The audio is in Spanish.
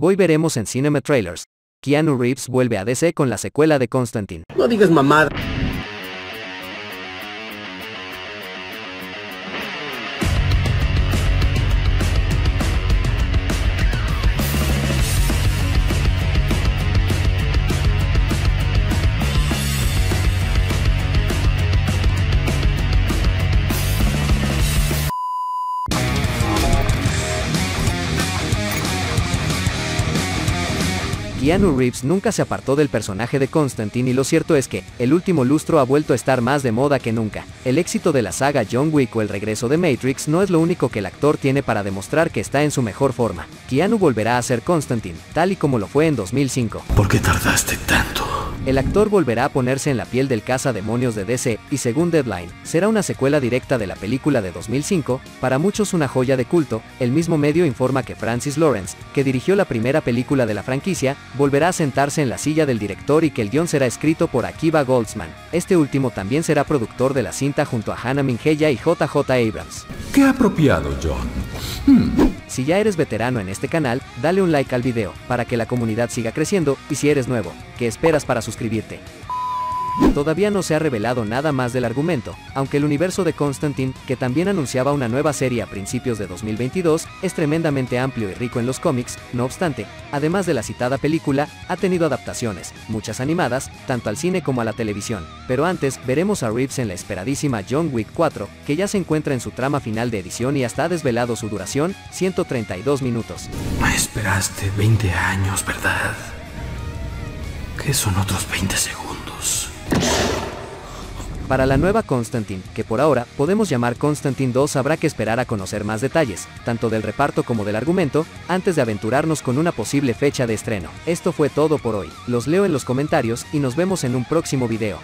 Hoy veremos en Cinema Trailers, Keanu Reeves vuelve a DC con la secuela de Constantine. No digas mamada. Keanu Reeves nunca se apartó del personaje de Constantine y lo cierto es que, el último lustro ha vuelto a estar más de moda que nunca. El éxito de la saga John Wick o el regreso de Matrix no es lo único que el actor tiene para demostrar que está en su mejor forma. Keanu volverá a ser Constantine, tal y como lo fue en 2005. ¿Por qué tardaste tanto? El actor volverá a ponerse en la piel del cazademonios de DC, y según Deadline, será una secuela directa de la película de 2005, para muchos una joya de culto. El mismo medio informa que Francis Lawrence, que dirigió la primera película de la franquicia, volverá a sentarse en la silla del director y que el guión será escrito por Akiva Goldsman. Este último también será productor de la cinta junto a Hannah Minghella y JJ Abrams. ¡Qué apropiado, John! Si ya eres veterano en este canal, dale un like al video, para que la comunidad siga creciendo, y si eres nuevo, ¿qué esperas para suscribirte? Todavía no se ha revelado nada más del argumento, aunque el universo de Constantine, que también anunciaba una nueva serie a principios de 2022, es tremendamente amplio y rico en los cómics. No obstante, además de la citada película, ha tenido adaptaciones, muchas animadas, tanto al cine como a la televisión. Pero antes, veremos a Reeves en la esperadísima John Wick 4, que ya se encuentra en su trama final de edición y hasta ha desvelado su duración, 132 minutos. Me esperaste 20 años, ¿verdad? ¿Qué son otros 20 segundos? Para la nueva Constantine, que por ahora podemos llamar Constantine 2, habrá que esperar a conocer más detalles, tanto del reparto como del argumento, antes de aventurarnos con una posible fecha de estreno. Esto fue todo por hoy, los leo en los comentarios y nos vemos en un próximo video.